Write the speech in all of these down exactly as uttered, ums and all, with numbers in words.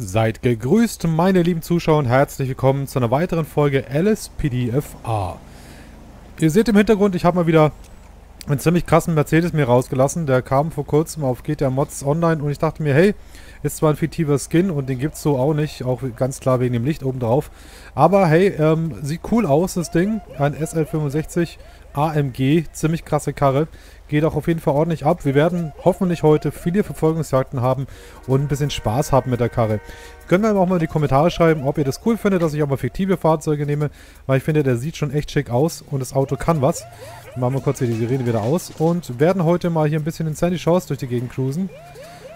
Seid gegrüßt, meine lieben Zuschauer, und herzlich willkommen zu einer weiteren Folge L S P D F A. Ihr seht im Hintergrund, ich habe mal wieder einen ziemlich krassen Mercedes mir rausgelassen. Der kam vor kurzem auf G T A Mods Online und ich dachte mir, hey, ist zwar ein fiktiver Skin und den gibt es so auch nicht, auch ganz klar wegen dem Licht oben drauf. Aber hey, ähm, sieht cool aus, das Ding. Ein S L fünfundsechzig A M G, ziemlich krasse Karre. Geht auch auf jeden Fall ordentlich ab. Wir werden hoffentlich heute viele Verfolgungsjagden haben und ein bisschen Spaß haben mit der Karre. Könnt ihr mir auch mal in die Kommentare schreiben, ob ihr das cool findet, dass ich auch mal fiktive Fahrzeuge nehme, weil ich finde, der sieht schon echt schick aus und das Auto kann was. Machen wir kurz hier die Sirene wieder aus und werden heute mal hier ein bisschen in Sandy Shores durch die Gegend cruisen.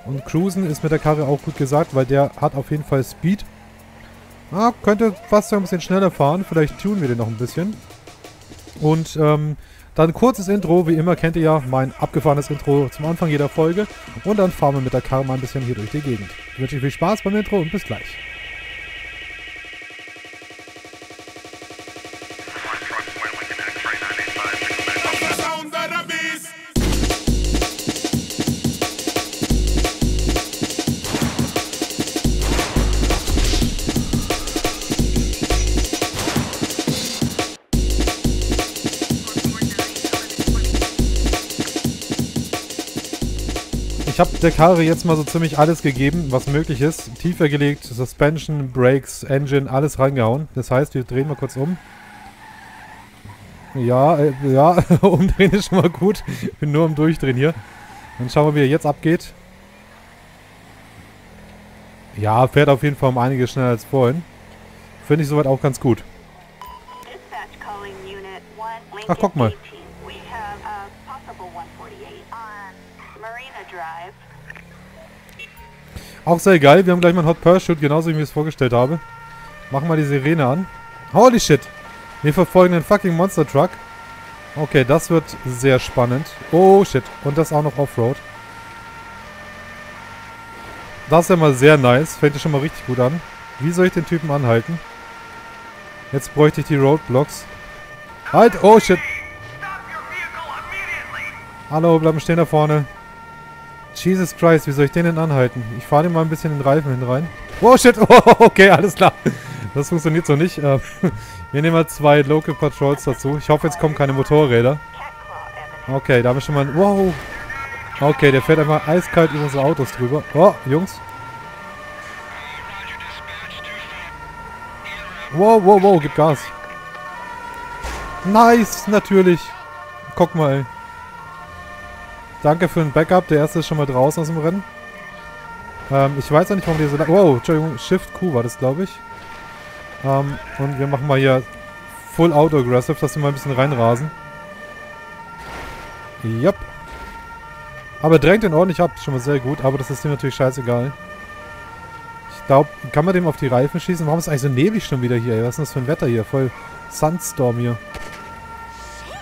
Und cruisen ist mit der Karre auch gut gesagt, weil der hat auf jeden Fall Speed. Ah, könnte fast so ein bisschen schneller fahren, vielleicht tunen wir den noch ein bisschen. Und ähm, dann kurzes Intro, wie immer kennt ihr ja mein abgefahrenes Intro zum Anfang jeder Folge. Und dann fahren wir mit der Karre mal ein bisschen hier durch die Gegend. Ich wünsche euch viel Spaß beim Intro und bis gleich. Ich habe der Karre jetzt mal so ziemlich alles gegeben, was möglich ist. Tiefer gelegt, Suspension, Brakes, Engine, alles reingehauen. Das heißt, wir drehen mal kurz um. Ja, äh, ja, umdrehen ist schon mal gut. Ich bin nur am Durchdrehen hier. Dann schauen wir, wie er jetzt abgeht. Ja, fährt auf jeden Fall um einiges schneller als vorhin. Finde ich soweit auch ganz gut. Ach, guck mal. Auch sehr geil, wir haben gleich mal einen Hot Pursuit, genauso wie ich mir das vorgestellt habe. Machen wir die Sirene an. Holy shit! Wir verfolgen den fucking Monster Truck. Okay, das wird sehr spannend. Oh shit, und das auch noch Offroad. Das ist ja mal sehr nice, fängt ja schon mal richtig gut an. Wie soll ich den Typen anhalten? Jetzt bräuchte ich die Roadblocks. Halt, oh shit! Hallo, bleiben stehen da vorne. Jesus Christ, wie soll ich den denn anhalten? Ich fahre den mal ein bisschen in den Reifen hin rein. Oh shit, oh, okay, alles klar. Das funktioniert so nicht. Wir nehmen mal zwei Local Patrols dazu. Ich hoffe, jetzt kommen keine Motorräder. Okay, da haben wir schon mal ein... Wow. Okay, der fährt einfach eiskalt über unsere Autos drüber. Oh, Jungs. Wow, wow, wow, gib Gas. Nice, natürlich. Guck mal, ey. Danke für den Backup. Der erste ist schon mal draußen aus dem Rennen. Ähm, ich weiß auch nicht, warum der so... Wow, Entschuldigung, Shift Q war das, glaube ich. Ähm, und wir machen mal hier Full Auto Aggressive, dass wir mal ein bisschen reinrasen. Jupp. Aber drängt den ordentlich ab, ist schon mal sehr gut. Aber das ist dem natürlich scheißegal. Ich glaube, kann man dem auf die Reifen schießen? Warum ist es eigentlich so neblig schon wieder hier? Ey? Was ist denn das für ein Wetter hier? Voll Sandstorm hier.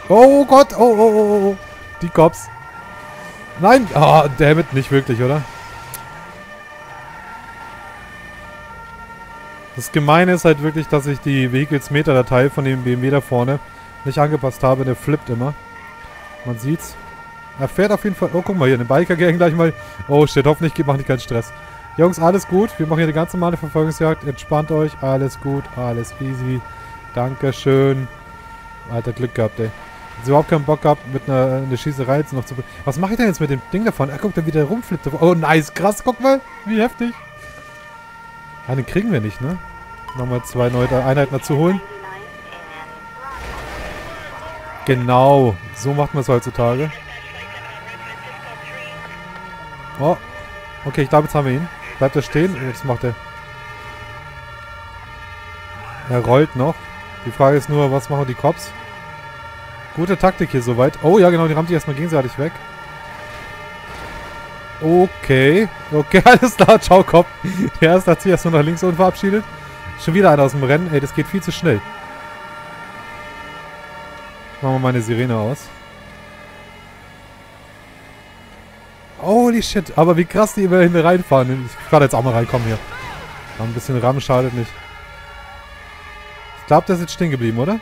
Oh Gott, oh, oh, oh, oh. Die Cops. Nein! Ah, oh, dammit, nicht wirklich, oder? Das Gemeine ist halt wirklich, dass ich die Vehicles-Meter-Datei von dem B M W da vorne nicht angepasst habe. Der flippt immer. Man sieht's. Er fährt auf jeden Fall... Oh, guck mal hier, den Biker-Gang gleich mal... Oh, shit, hoffentlich machen die keinen Stress. Jungs, alles gut. Wir machen hier eine ganz normale Verfolgungsjagd. Entspannt euch. Alles gut, alles easy. Dankeschön. Alter, Glück gehabt, ey. Überhaupt keinen Bock gehabt, mit einer, einer Schießerei jetzt noch zu... Was mache ich denn jetzt mit dem Ding davon? Ah, guck, der wieder rumflippt. Oh, nice, krass, guck mal, wie heftig. Ah, den kriegen wir nicht, ne? Nochmal zwei neue Einheiten dazu holen. Genau, so macht man es heutzutage. Oh, okay, ich glaube, jetzt haben wir ihn. Bleibt er stehen? Was macht er? Er rollt noch. Die Frage ist nur, was machen die Cops? Gute Taktik hier soweit. Oh ja, genau, die rammt die erstmal gegenseitig weg. Okay. Okay, alles klar. Ciao, Kopf. Der erste hat sich erstmal nach links unten verabschiedet. Schon wieder einer aus dem Rennen. Ey, das geht viel zu schnell. Machen wir mal eine Sirene aus. Holy shit. Aber wie krass die immer hinten reinfahren. Ich kann jetzt auch mal reinkommen hier. Aber ein bisschen Ramm schadet nicht. Ich glaube, der ist jetzt stehen geblieben, oder?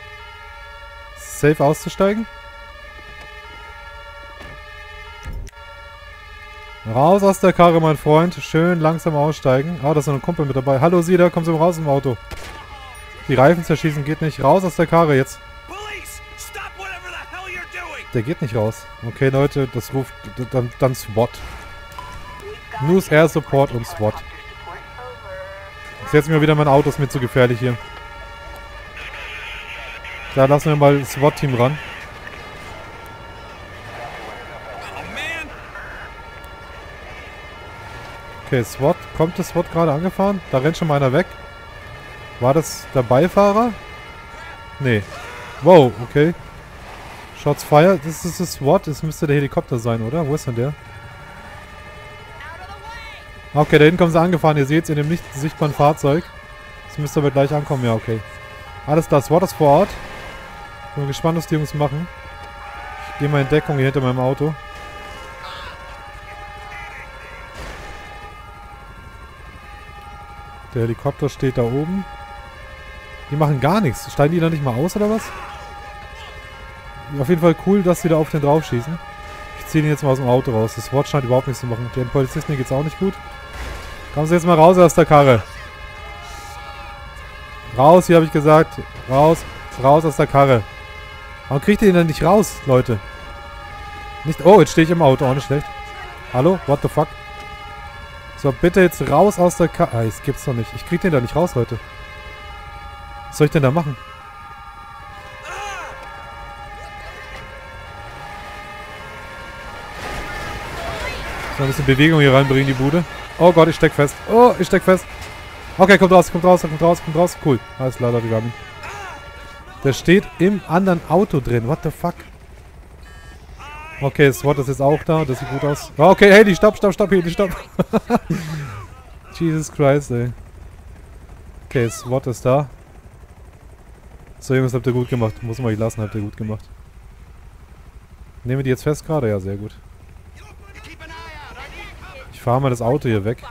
Safe auszusteigen. Raus aus der Karre, mein Freund. Schön langsam aussteigen. Ah, da ist noch ein Kumpel mit dabei. Hallo, Sie, da kommst du raus im Auto. Die Reifen zerschießen geht nicht. Raus aus der Karre jetzt. Der geht nicht raus. Okay, Leute, das ruft dann, dann SWAT. News, Air Support und SWAT. Ist jetzt mir wieder mein Auto, ist mir zu gefährlich hier. Da lassen wir mal das SWAT-Team ran. Okay, SWAT. Kommt das SWAT gerade angefahren? Da rennt schon mal einer weg. War das der Beifahrer? Nee. Wow, okay. Shots fire. Das ist das SWAT. Das müsste der Helikopter sein, oder? Wo ist denn der? Okay, da hinten kommen sie angefahren. Ihr seht es in dem nicht sichtbaren Fahrzeug. Das müsste aber gleich ankommen. Ja, okay. Alles klar, SWAT ist vor Ort. Bin gespannt, was die Jungs machen. Ich gehe mal in Deckung hier hinter meinem Auto. Der Helikopter steht da oben. Die machen gar nichts. Steigen die da nicht mal aus, oder was? Auf jeden Fall cool, dass sie da auf den drauf schießen. Ich ziehe den jetzt mal aus dem Auto raus. Das SWAT scheint überhaupt nichts zu machen. Den Polizisten geht es auch nicht gut. Kommen Sie jetzt mal raus aus der Karre. Raus, hier habe ich gesagt. Raus, raus aus der Karre. Warum kriegt ihr den denn nicht raus, Leute? Nicht. Oh, jetzt stehe ich im Auto. Auch nicht schlecht. Hallo? What the fuck? So, bitte jetzt raus aus der Karre. Ah, das gibt's doch nicht. Ich krieg den da nicht raus, Leute. Was soll ich denn da machen? So, ein bisschen Bewegung hier reinbringen, die Bude. Oh Gott, ich steck fest. Oh, ich steck fest. Okay, kommt raus, kommt raus, kommt raus, kommt raus. Cool. Alles klar, Leute, wir haben ihn. Der steht im anderen Auto drin. What the fuck? Okay, das SWAT ist jetzt auch da. Das sieht gut aus. Okay, hey, die stopp, stopp, stopp, hier, die stopp. Jesus Christ, ey. Okay, das SWAT ist da. So, Jungs, habt ihr gut gemacht. Muss man nicht lassen, habt ihr gut gemacht. Nehmen wir die jetzt fest gerade? Ja, sehr gut. Ich fahre mal das Auto hier weg.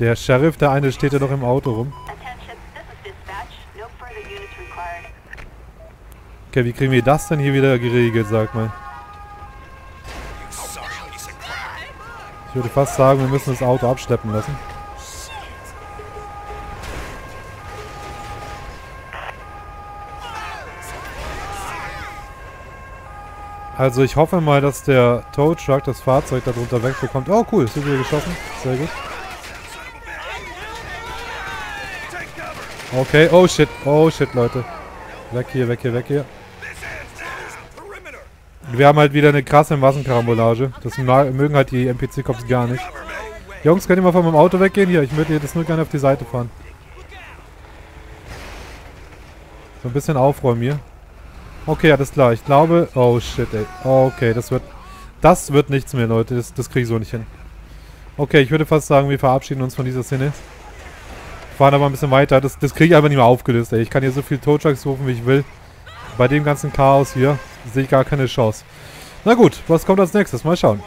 Der Sheriff, der eine, steht ja noch im Auto rum. Okay, wie kriegen wir das denn hier wieder geregelt, sag mal. Ich würde fast sagen, wir müssen das Auto abschleppen lassen. Also ich hoffe mal, dass der Tow Truck das Fahrzeug da drunter wegbekommt. Oh cool, ist wieder geschossen. Sehr gut. Okay, oh shit, oh shit, Leute. Weg hier, weg hier, weg hier. Wir haben halt wieder eine krasse Massenkarambolage. Das mögen halt die N P C-Cops gar nicht. Jungs, könnt ihr mal von meinem Auto weggehen? Hier, ich würde jetzt nur gerne auf die Seite fahren. So ein bisschen aufräumen hier. Okay, alles klar. Ich glaube... Oh, shit, ey. Okay, das wird... Das wird nichts mehr, Leute. Das, das kriege ich so nicht hin. Okay, ich würde fast sagen, wir verabschieden uns von dieser Szene. Fahren aber ein bisschen weiter. Das, das kriege ich einfach nicht mehr aufgelöst, ey. Ich kann hier so viel Tow Trucks rufen, wie ich will. Bei dem ganzen Chaos hier sehe ich gar keine Chance. Na gut, was kommt als nächstes? Mal schauen.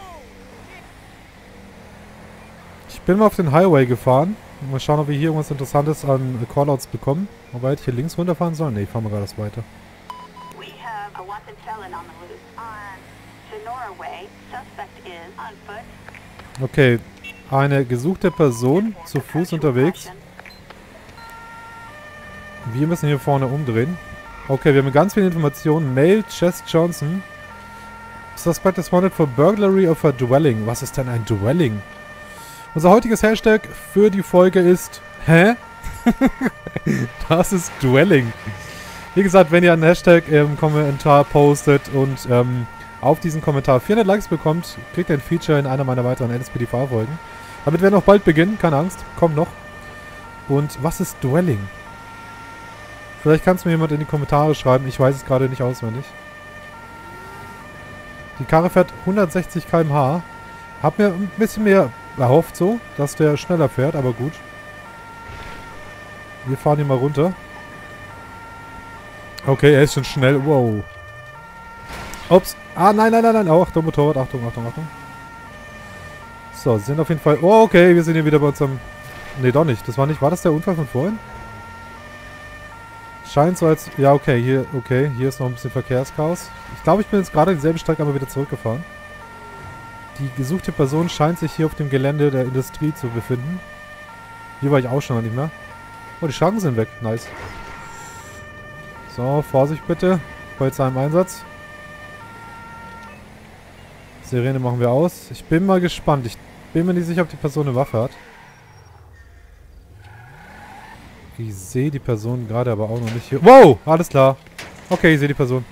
Ich bin mal auf den Highway gefahren. Mal schauen, ob wir hier irgendwas Interessantes an Callouts bekommen. Wobei ich hier links runterfahren soll. Ne, ich fahre mal gerade das weiter. Okay, eine gesuchte Person zu Fuß unterwegs. Wir müssen hier vorne umdrehen. Okay, wir haben ganz viele Informationen. Mail, Chess Johnson. Suspect is wanted for burglary of a dwelling. Was ist denn ein Dwelling? Unser heutiges Hashtag für die Folge ist... Hä? Das ist Dwelling. Wie gesagt, wenn ihr einen Hashtag im Kommentar postet und ähm, auf diesen Kommentar vierhundert Likes bekommt, kriegt ihr ein Feature in einer meiner weiteren N S P D V-Folgen. Damit werden wir auch bald beginnen. Keine Angst. Kommt noch. Und was ist Dwelling? Vielleicht kann es mir jemand in die Kommentare schreiben. Ich weiß es gerade nicht auswendig. Die Karre fährt hundertsechzig Kilometer pro Stunde. Hab mir ein bisschen mehr erhofft so, dass der schneller fährt, aber gut. Wir fahren hier mal runter. Okay, er ist schon schnell. Wow. Ups. Ah, nein, nein, nein, nein. Oh, Achtung, Motorrad. Achtung, Achtung, Achtung. So, sind auf jeden Fall... Oh, okay, wir sind hier wieder bei unserem... Ne, doch nicht. Das war nicht... War das der Unfall von vorhin? Scheint so als... Ja, okay, hier okay, hier ist noch ein bisschen Verkehrschaos. Ich glaube, ich bin jetzt gerade dieselbe Strecke aber wieder zurückgefahren. Die gesuchte Person scheint sich hier auf dem Gelände der Industrie zu befinden. Hier war ich auch schon noch nicht mehr. Oh, die Schranken sind weg. Nice. So, Vorsicht bitte. Polizei im Einsatz. Sirene machen wir aus. Ich bin mal gespannt. Ich bin mir nicht sicher, ob die Person eine Waffe hat. Ich sehe die Person gerade aber auch noch nicht hier. Wow! Alles klar. Okay, ich sehe die Person.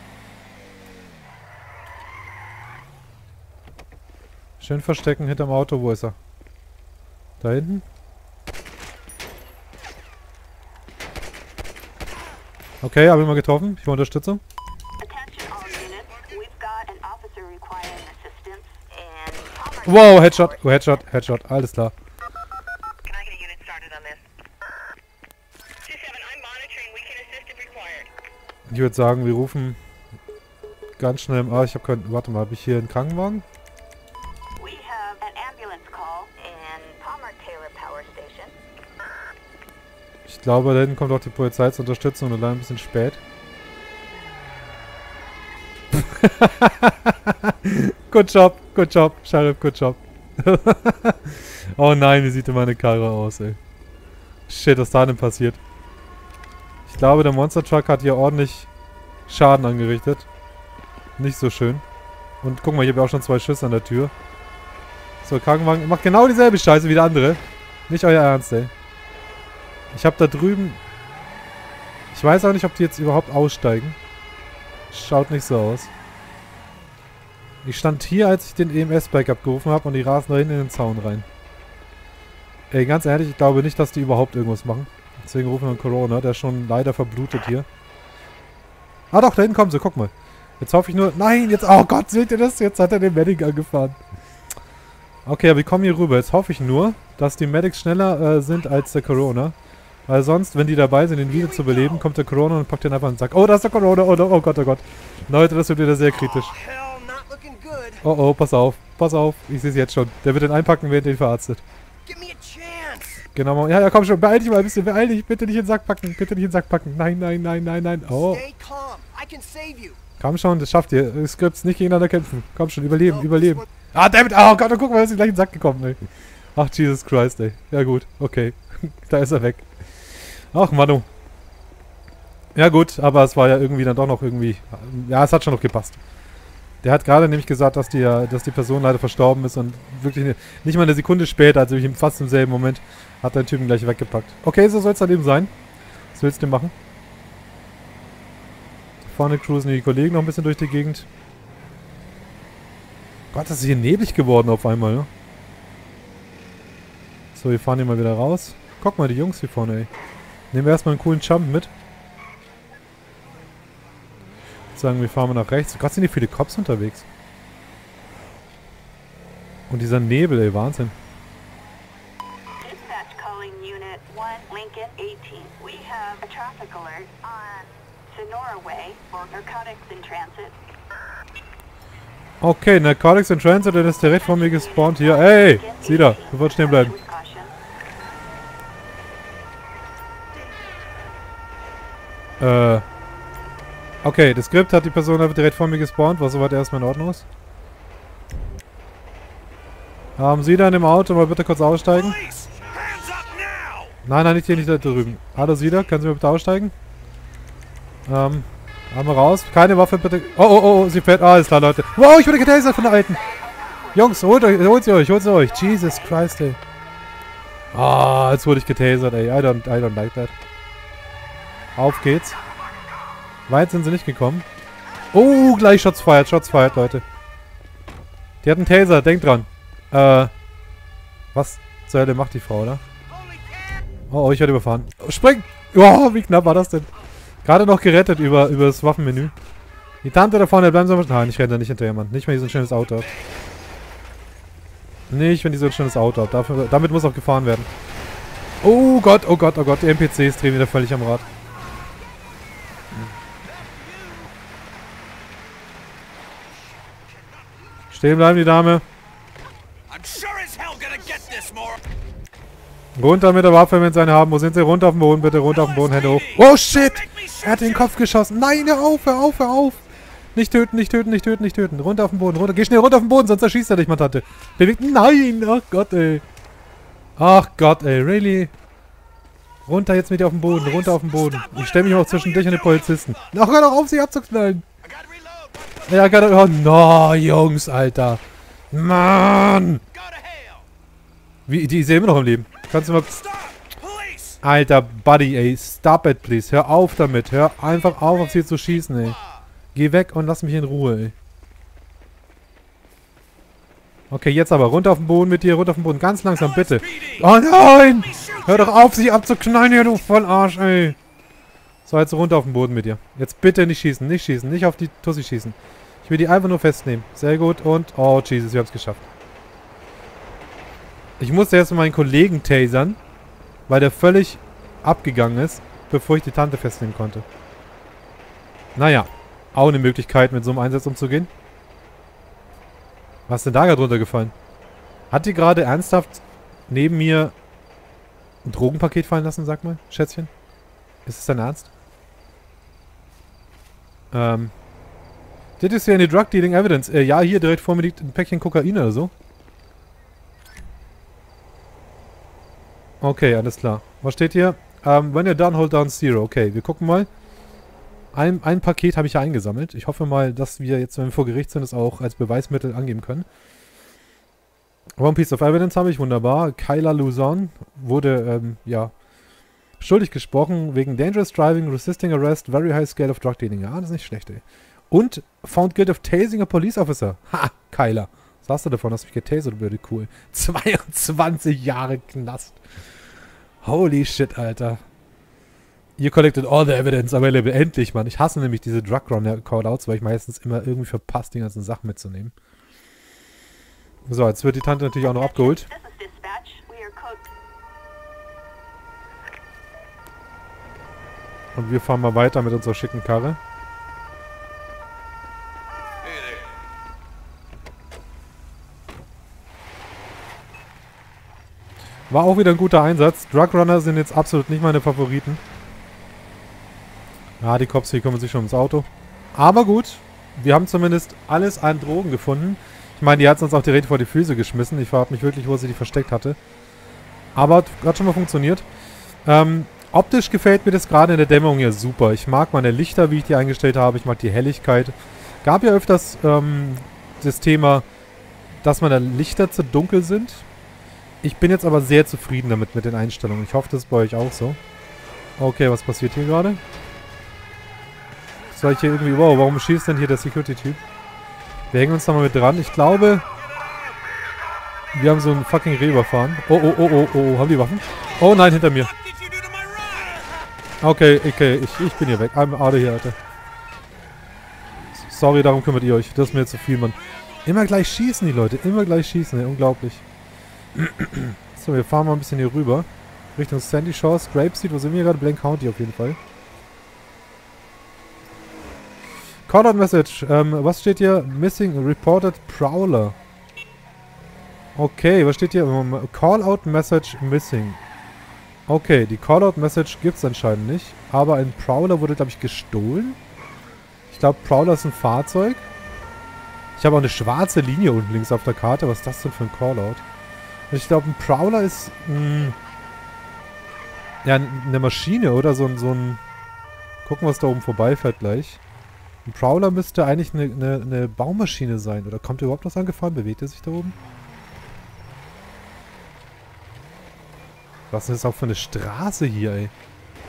Schön verstecken hinterm Auto. Wo ist er? Da hinten? Okay, habe ich mal getroffen. Ich hole Unterstützung. Wow, Headshot, oh, Headshot, Headshot. Alles klar. Ich würde sagen, wir rufen ganz schnell... Ah, ich habe keinen... Warte mal, habe ich hier einen Krankenwagen? Ich glaube, da hinten kommt auch die Polizei zur Unterstützung und leider ein bisschen spät. Good job, good job, Sheriff, good job. Oh nein, wie sieht denn meine Karre aus, ey. Shit, was da denn passiert? Ich glaube, der Monster Truck hat hier ordentlich Schaden angerichtet. Nicht so schön. Und guck mal, ich habe ja auch schon zwei Schüsse an der Tür. So, Krankenwagen macht genau dieselbe Scheiße wie der andere. Nicht euer Ernst, ey. Ich habe da drüben... Ich weiß auch nicht, ob die jetzt überhaupt aussteigen. Schaut nicht so aus. Ich stand hier, als ich den E M S-Bike abgerufen habe und die rasen da hinten in den Zaun rein. Ey, ganz ehrlich, ich glaube nicht, dass die überhaupt irgendwas machen. Deswegen rufen wir einen Corona, der ist schon leider verblutet hier. Ah doch, da hinten kommen sie, guck mal. Jetzt hoffe ich nur... Nein, jetzt... Oh Gott, seht ihr das? Jetzt hat er den Medic angefahren. Okay, aber wir kommen hier rüber. Jetzt hoffe ich nur, dass die Medics schneller äh, sind als der Corona. Weil sonst, wenn die dabei sind, den wieder zu beleben, kommt der Corona und packt den einfach in den Sack. Oh, da ist der Corona. Oh, oh Gott, oh Gott. Leute, das wird wieder sehr kritisch. Oh, oh, pass auf. Pass auf. Ich sehe es jetzt schon. Der wird den einpacken, während den verarztet. Genau, ja, ja, komm schon, beeil dich mal ein bisschen, beeil dich, bitte nicht in den Sack packen, bitte nicht in den Sack packen, nein, nein, nein, nein, nein, oh. Komm schon, das schafft ihr, ihr Skripts nicht gegeneinander kämpfen, komm schon, überleben, überleben. Ah, damit, oh Gott, oh, guck mal, er ist gleich in den Sack gekommen, ey. Ach, Jesus Christ, ey, ja gut, okay, da ist er weg. Ach, Manu. Ja gut, aber es war ja irgendwie dann doch noch irgendwie, ja, es hat schon noch gepasst. Der hat gerade nämlich gesagt, dass die, dass die Person leider verstorben ist und wirklich eine, nicht mal eine Sekunde später, also fast im selben Moment, hat der Typen gleich weggepackt. Okay, so soll es dann eben sein. Was willst du denn machen? Vorne cruisen die Kollegen noch ein bisschen durch die Gegend. Gott, das ist hier neblig geworden auf einmal, ne? So, wir fahren hier mal wieder raus. Guck mal, die Jungs hier vorne, ey. Nehmen wir erstmal einen coolen Jump mit. Sagen, wir fahren mal nach rechts. Gerade sind hier viele Cops unterwegs. Und dieser Nebel, ey, Wahnsinn. Okay, Narcotics in Transit, der ist direkt vor mir gespawnt hier. Ey, sieh da, sofort stehen bleiben. Äh... Okay, das Skript hat die Person direkt vor mir gespawnt, was soweit erstmal in Ordnung ist. Haben Sie da in dem Auto mal bitte kurz aussteigen? Nein, nein, nicht hier, nicht da drüben. Hallo Sida, können Sie mal bitte aussteigen? Ähm, einmal raus. Keine Waffe bitte. Oh, oh, oh, sie fährt. Ah, ist klar, Leute. Wow, ich wurde getasert von der Alten. Jungs, holt euch, holt sie euch, holt sie euch. Jesus Christ, ey. Ah, oh, jetzt wurde ich getasert, ey. I don't, I don't like that. Auf geht's. Weit sind sie nicht gekommen. Oh, gleich Shots fired, Shots fired, Leute. Die hat einen Taser, denkt dran. Äh, was zur Hölle macht die Frau, oder? Oh, oh, ich werde überfahren. Oh, spring! Oh, wie knapp war das denn? Gerade noch gerettet über, über das Waffenmenü. Die Tante da vorne, bleiben sie mal... Nein, ich renne da nicht hinter jemand. Nicht, wenn die so ein schönes Auto hat. Nicht, wenn die so ein schönes Auto hat. Dafür, damit muss auch gefahren werden. Oh Gott, oh Gott, oh Gott. Die N P Cs drehen wieder völlig am Rad. Stehen bleiben, die Dame. Runter mit der Waffe, wenn sie eine haben. Wo sind sie? Runter auf den Boden, bitte. Runter auf den Boden, Hände hoch. Oh, shit! Er hat den Kopf geschossen. Nein, hör auf, hör auf, hör auf! Nicht töten, nicht töten, nicht töten, nicht töten. Runter auf den Boden, runter. Geh schnell runter auf den Boden, sonst erschießt er dich, meine Tante. Bewegt. Nein! Ach Gott, ey. Ach Gott, ey. Really? Runter jetzt mit dir auf den Boden, runter auf den Boden. Ich stelle mich auch zwischendurch an den Polizisten. Ach, hör doch auf, sich abzuknallen. Ja, oh, no, Jungs, Alter. Mann! Wie, die ist ja immer noch im Leben. Kannst du mal... Alter, Buddy, ey. Stop it, please. Hör auf damit. Hör einfach auf, auf sie zu schießen, ey. Geh weg und lass mich in Ruhe, ey. Okay, jetzt aber. Runter auf den Boden mit dir, runter auf den Boden. Ganz langsam, bitte. Oh nein! Hör doch auf, sich abzuknallen, hier, du Vollarsch, ey. So, jetzt runter auf den Boden mit dir. Jetzt bitte nicht schießen, nicht schießen, nicht auf die Tussi schießen. Ich will die einfach nur festnehmen. Sehr gut und... Oh, Jesus, wir haben es geschafft. Ich musste erst meinen Kollegen tasern, weil der völlig abgegangen ist, bevor ich die Tante festnehmen konnte. Naja. Auch eine Möglichkeit, mit so einem Einsatz umzugehen. Was ist denn da gerade runtergefallen? Hat die gerade ernsthaft neben mir ein Drogenpaket fallen lassen, sag mal, Schätzchen? Ist es dein Ernst? Ähm. Das ist ja eine Drug Dealing Evidence. Äh, ja, hier direkt vor mir liegt ein Päckchen Kokain oder so. Okay, alles klar. Was steht hier? Ähm, when you're done, hold down zero. Okay, wir gucken mal. Ein, ein Paket habe ich ja eingesammelt. Ich hoffe mal, dass wir jetzt, wenn wir vor Gericht sind, es auch als Beweismittel angeben können. One Piece of Evidence habe ich, wunderbar. Kyla Luzon wurde, ähm, ja, schuldig gesprochen wegen Dangerous Driving, Resisting Arrest, Very High Scale of Drug Dealing. Ja, das ist nicht schlecht, ey. Und Found Guilty of Tasing a Police Officer. Ha, Kyla. Was hast du davon, dass mich getasert würde? Cool. zweiundzwanzig Jahre Knast. Holy shit, Alter. You collected all the evidence available. Endlich, Mann. Ich hasse nämlich diese Drug-Run-Callouts, weil ich meistens immer irgendwie verpasst, die ganzen Sachen mitzunehmen. So, jetzt wird die Tante natürlich auch noch abgeholt. Und wir fahren mal weiter mit unserer schicken Karre. War auch wieder ein guter Einsatz. Drug-Runner sind jetzt absolut nicht meine Favoriten. Ja, die Cops hier kümmern sich schon ums Auto. Aber gut, wir haben zumindest alles an Drogen gefunden. Ich meine, die hat uns auch direkt vor die Füße geschmissen. Ich frage mich wirklich, wo sie die versteckt hatte. Aber hat schon mal funktioniert. Ähm, optisch gefällt mir das gerade in der Dämmerung ja super. Ich mag meine Lichter, wie ich die eingestellt habe. Ich mag die Helligkeit. Gab ja öfters ähm, das Thema, dass meine Lichter zu dunkel sind. Ich bin jetzt aber sehr zufrieden damit, mit den Einstellungen. Ich hoffe, das ist bei euch auch so. Okay, was passiert hier gerade? Soll ich hier irgendwie... Wow, warum schießt denn hier der Security-Typ? Wir hängen uns nochmal mit dran. Ich glaube, wir haben so einen fucking Reh überfahren. Oh, oh, oh, oh, oh, haben die Waffen? Oh nein, hinter mir. Okay, okay, ich, ich bin hier weg. I'm out of here, Alter. Sorry, darum kümmert ihr euch. Das ist mir zu viel, Mann. Immer gleich schießen die Leute. Immer gleich schießen, ey. Unglaublich. So, wir fahren mal ein bisschen hier rüber. Richtung Sandy Shores, Grapeseed. Wo sind wir gerade? Blank County auf jeden Fall. Callout Message. Ähm, was steht hier? Missing Reported Prowler. Okay, was steht hier? Callout Message Missing. Okay, die Callout Message gibt es anscheinend nicht. Aber ein Prowler wurde, glaube ich, gestohlen. Ich glaube, Prowler ist ein Fahrzeug. Ich habe auch eine schwarze Linie unten links auf der Karte. Was ist das denn für ein Callout? Ich glaube, ein Prowler ist... Mh, ja, eine Maschine, oder? So, so ein... Gucken, was da oben vorbeifährt gleich. Ein Prowler müsste eigentlich eine, eine, eine Baumaschine sein. Oder kommt er überhaupt noch angefahren? Bewegt er sich da oben? Was ist das auch für eine Straße hier, ey?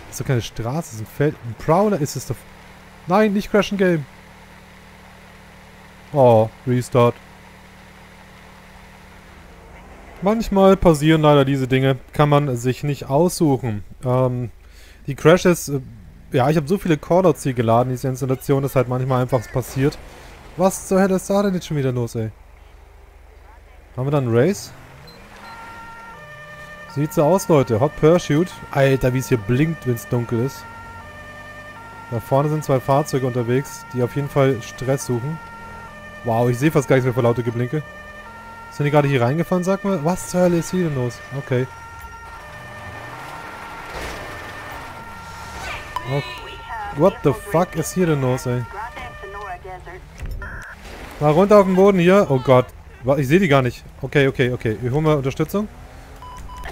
Das ist doch keine Straße, das ist ein Feld. Ein Prowler ist es doch... Nein, nicht crashen Game! Oh, Restart. Manchmal passieren leider diese Dinge. Kann man sich nicht aussuchen. Ähm, die Crashes... Ja, ich habe so viele Callouts hier geladen, diese Installation, dass halt manchmal einfach passiert. Was zur Hölle ist da denn jetzt schon wieder los, ey? Haben wir dann einen Race? Sieht so aus, Leute. Hot Pursuit. Alter, wie es hier blinkt, wenn es dunkel ist. Da vorne sind zwei Fahrzeuge unterwegs, die auf jeden Fall Stress suchen. Wow, ich sehe fast gar nichts mehr vor lauter Geblinke. Sind die gerade hier reingefahren, sag mal? Was zur Hölle ist hier denn los? Okay. Oh, what the fuck ist hier denn los, ey? Mal runter auf den Boden hier. Oh Gott. Ich sehe die gar nicht. Okay, okay, okay. Wir holen mal Unterstützung.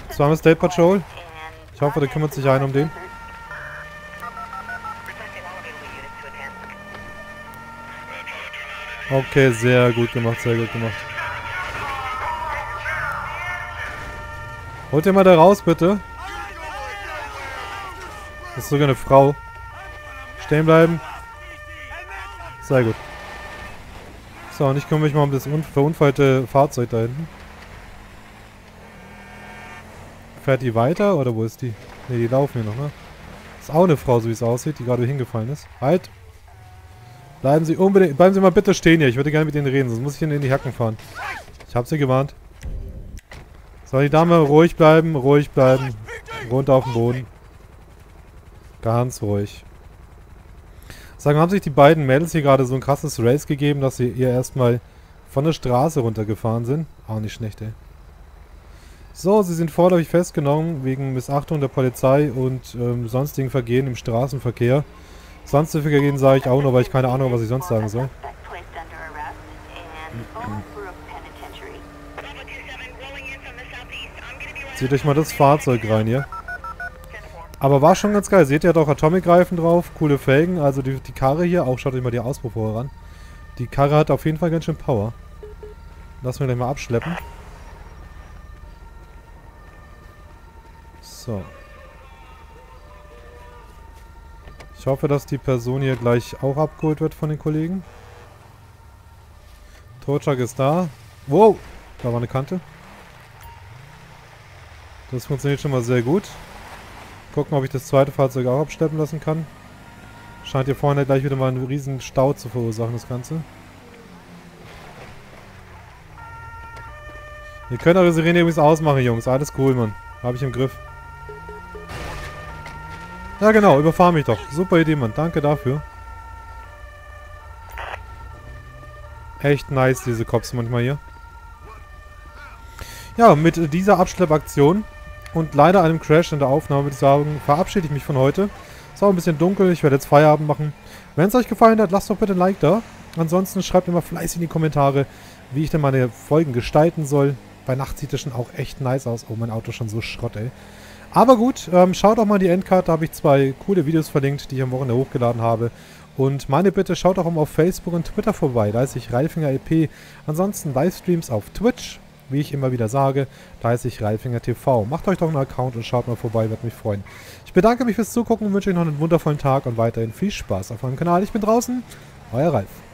Das war eine State Patrol. Ich hoffe, der kümmert sich ein um den. Okay, sehr gut gemacht, sehr gut gemacht. Holt ihr mal da raus, bitte. Das ist sogar eine Frau. Stehen bleiben. Sehr gut. So, und ich kümmere mich mal um das verunfallte Fahrzeug da hinten. Fährt die weiter oder wo ist die? Ne, die laufen hier noch, ne? Ist auch eine Frau, so wie es aussieht, die gerade hingefallen ist. Halt! Bleiben Sie unbedingt... Bleiben Sie mal bitte stehen hier. Ich würde gerne mit Ihnen reden, sonst muss ich Ihnen in die Hacken fahren. Ich habe Sie gewarnt. So, die Dame, ruhig bleiben, ruhig bleiben. Runter auf den Boden. Ganz ruhig. Sagen, haben sich die beiden Mädels hier gerade so ein krasses Race gegeben, dass sie ihr erstmal von der Straße runtergefahren sind? Auch nicht schlecht, ey. So, sie sind vorläufig festgenommen wegen Missachtung der Polizei und ähm, sonstigen Vergehen im Straßenverkehr. Sonstige Vergehen sage ich auch nur, weil ich keine Ahnung habe, was ich sonst sagen soll. Seht euch mal das Fahrzeug rein hier. Aber war schon ganz geil. Seht ihr, hat auch Atomic-Reifen drauf, coole Felgen. Also die, die Karre hier, auch schaut euch mal die Auspuffrohre ran. Die Karre hat auf jeden Fall ganz schön Power. Lassen wir gleich mal abschleppen. So. Ich hoffe, dass die Person hier gleich auch abgeholt wird von den Kollegen. Totschlag ist da. Wow! Da war eine Kante. Das funktioniert schon mal sehr gut. Gucken, ob ich das zweite Fahrzeug auch abschleppen lassen kann. Scheint hier vorne gleich wieder mal einen riesen Stau zu verursachen, das Ganze. Ihr könnt eure Sirene übrigens ausmachen, Jungs. Alles cool, Mann. Hab ich im Griff. Ja genau, überfahr mich doch. Super Idee, Mann. Danke dafür. Echt nice, diese Cops manchmal hier. Ja, mit dieser Abschleppaktion und leider einem Crash in der Aufnahme, würde ich sagen, verabschiede ich mich von heute. Ist auch ein bisschen dunkel, ich werde jetzt Feierabend machen. Wenn es euch gefallen hat, lasst doch bitte ein Like da. Ansonsten schreibt immer fleißig in die Kommentare, wie ich denn meine Folgen gestalten soll. Bei Nacht sieht das schon auch echt nice aus. Oh, mein Auto ist schon so Schrott, ey. Aber gut, ähm, schaut auch mal die Endcard, da habe ich zwei coole Videos verlinkt, die ich am Wochenende hochgeladen habe. Und meine Bitte, schaut auch mal auf Facebook und Twitter vorbei, da heiße ich RalFinger E P. Ansonsten Livestreams auf Twitch, wie ich immer wieder sage, da heiße ich RalFinger T V. Macht euch doch einen Account und schaut mal vorbei, würde mich freuen. Ich bedanke mich fürs Zugucken und wünsche euch noch einen wundervollen Tag und weiterhin viel Spaß auf meinem Kanal. Ich bin draußen, euer Ralf.